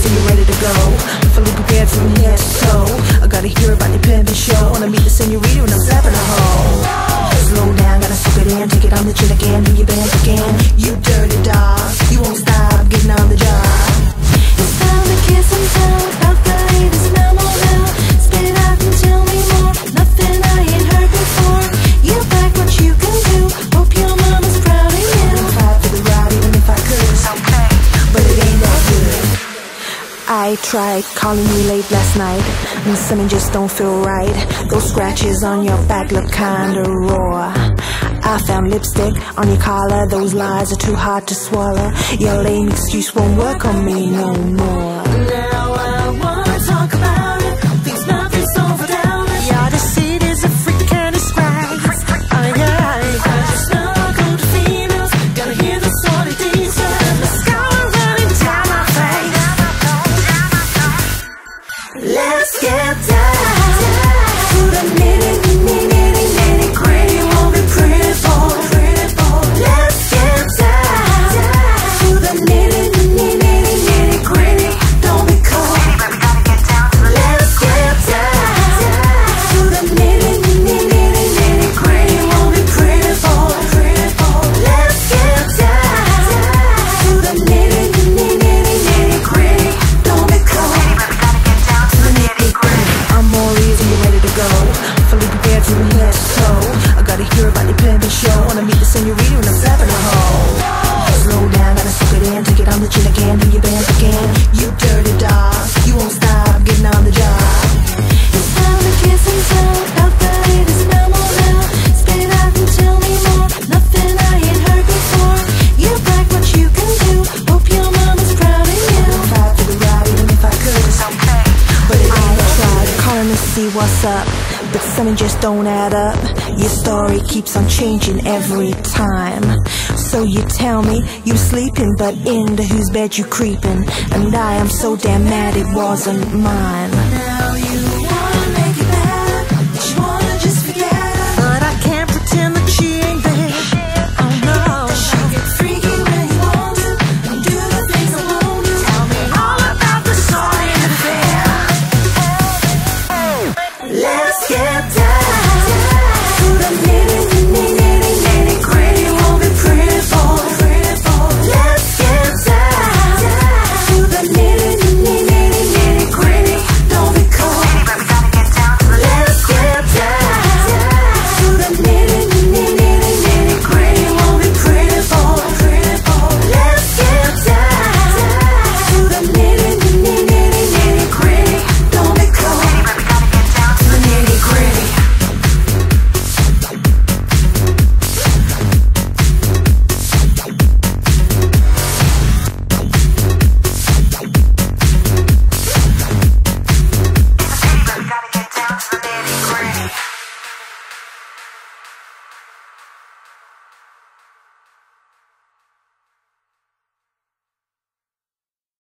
days and you're ready to go. I'm fully prepared from here to toe. I gotta hear about your pimpin' show, and I meet the senorita and I'm slapping a hoe. Slow down, gotta soak it in, take it on the chin again, hit your band again. You dirty dog, you won't stop getting on the job. It's time to kiss and tell. I'll play this no more now. Spit it out and tell me more. Nothing I ain't heard before. You like what you can do. Hope your mama's proud of you. I'd fight for the ride even if I could. Okay, but it ain't that good. I tried calling you late last night, and something just don't feel right. Those scratches on your back look kinda raw. I found lipstick on your collar. Those lies are too hard to swallow. Your lame excuse won't work on me no more. Now I wanna talk about it. Things nothing's over down. Yeah, the seat is a freak kind of scratch. I just know good females gonna hear the sort of details. The sky running down my face. Let's get down. To the nitty gritty, won't be pretty boy. Let's get down. To the nitty gritty, don't be cold. Let's get down. To the nitty gritty, won't be pretty boy. Let's get down. To the nitty gritty, don't be cold. To the nitty gritty, I'm all easy, ready to go. Fully prepared from head to toe. I gotta hear about your pimpin' show, wanna meet the senorita and I'm slapping a hoe. Slow down, gotta soak it in, take it on the chin again, do your band again. You dirty dog, you won't stop getting on the job. It's time to kiss and tell. I'll play this no more now. Spit it out and tell me more. Nothing I ain't heard before. You like what you can do. Hope your mama's proud of you. I'd fight for the ride even if I could. Okay, but it ain't that tried calling to see what's up, but something just don't add up. Your story keeps on changing every time. So you tell me you sleeping, but into whose bed you creeping? And I am so damn mad it wasn't mine.